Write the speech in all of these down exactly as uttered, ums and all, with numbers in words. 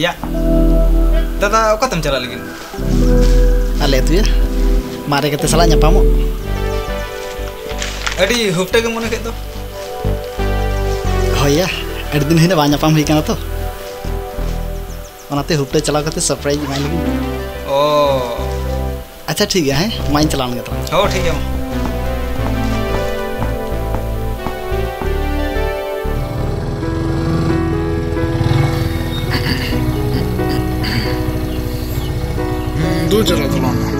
या दादा कतम चला लेकिन अले तु या मारे कते साला नपामो अडी हुपटे के मने के तो होया अडी दिन हिना बा नपाम हुई कना तो ओनाते हुपटे चला करते सरप्राइज माई लेकिन ओ अच्छा ठीक है हैं माइन चलान गता हो ठीक है। दो जरा तो लाना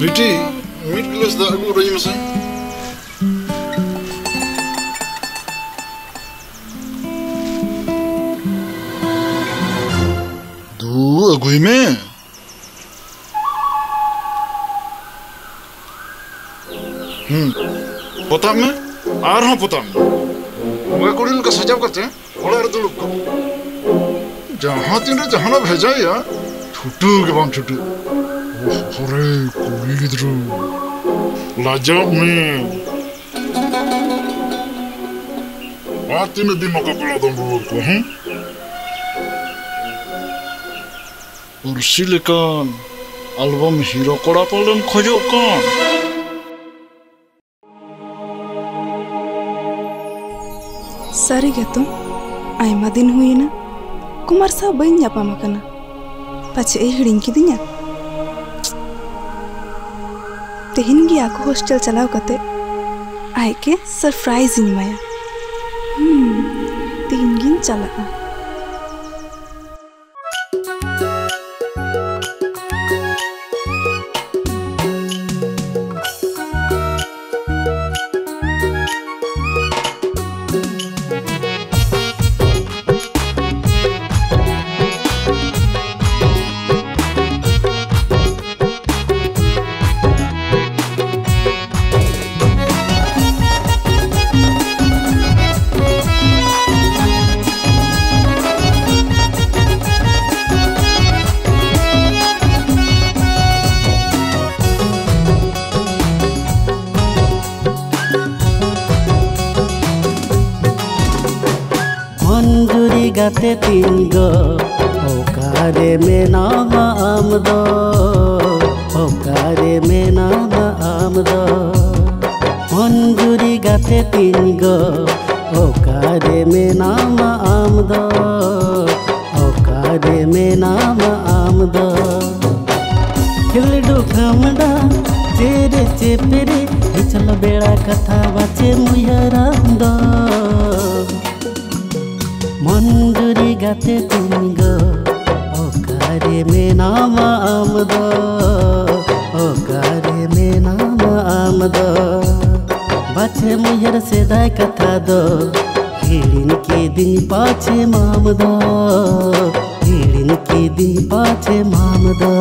बेटी मीट ग्लास दा अगू रही मसे दू अगुई में हम्म पता में आर हाँ पता में मैं कुड़िन का सजाव करते हैं बड़ा रदुलुक को जहाँ तीन रे जहाँ ना भेजा या छुट्टू के बाम छुट्टू ओरे कुड़ी किधरू लाजाब में बात तीन दिमाग का पला दम रोल को हूँ और सिलिकॉन एल्बम हीरो कोड़ा पलम खोजो कौन सारी गतो आयमा दिन हुईना कुमार साहब बइन जापामा कना पाचे ए हिड़िंग की दिन्या तेहिन गी आको हॉस्टल चलाओ कते आय के सरप्राइज इन माया हम्म तेहिन गिन चला ते तीन गो ओकारे में नाम आम दो ओकारे में नाम आम दो मंजूरी गाते तीन गो ओकारे में नाम आम दो ओकारे में नाम आम दो खेल डुखमडा तेरे चेपरे चल बेड़ा कथा बाचे मुयरा दो मंजूरी गाते तुम गो ओ कारे में नाम आमदो ओ कारे में नाम आमदो बचे मुहर से दाय कथा दो हिड़िन के दिन पाछे मामदो हिड़िन के दिन पाछे मामदो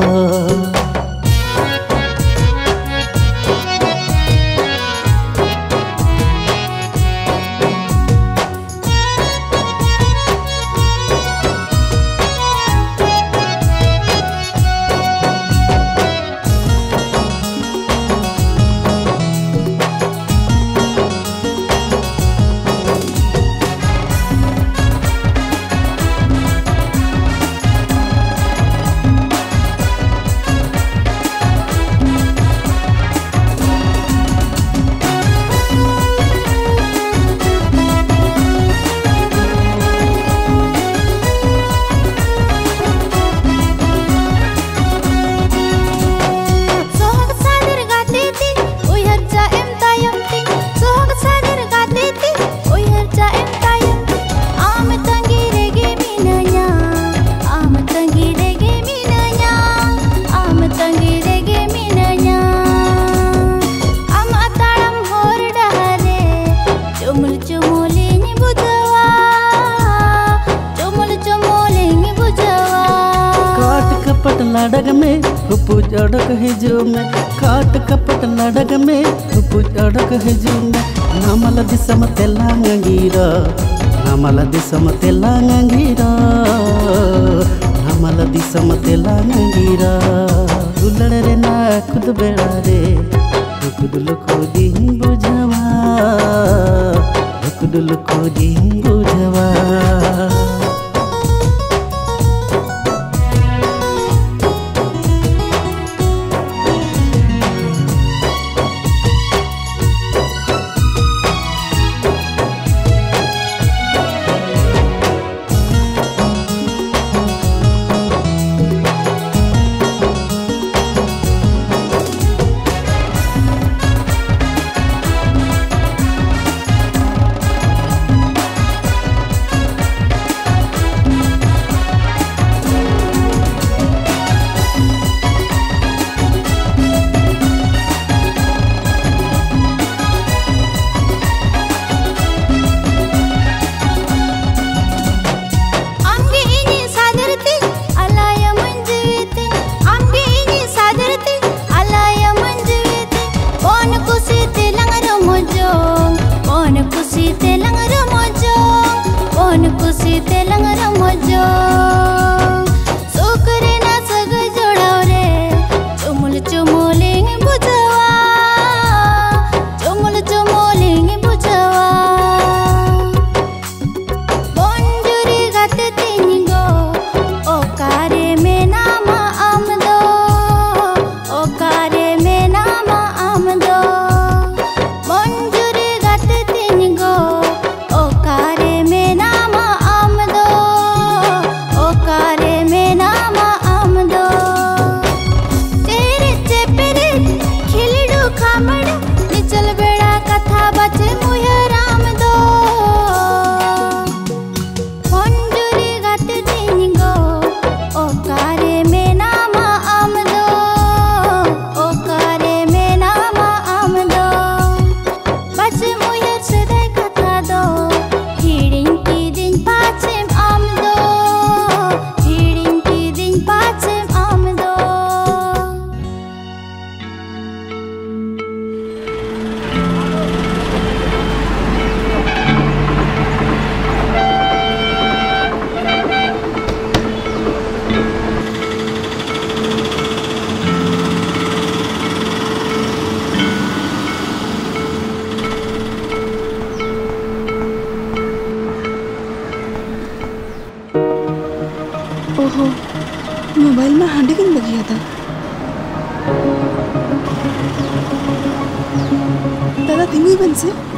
लड़क में कुछ अड़क है जो मैं काट कपट लड़क में कुछ अड़क है जो मैं नामल दिसम तेला गंगीरा नामल दिसम तेला गंगीरा नामल दिसम तेला गंगीरा दुलड़ रे ना खुद बेड़ा रे खुद खोदी बुझवा डुल खोदी बुझवा से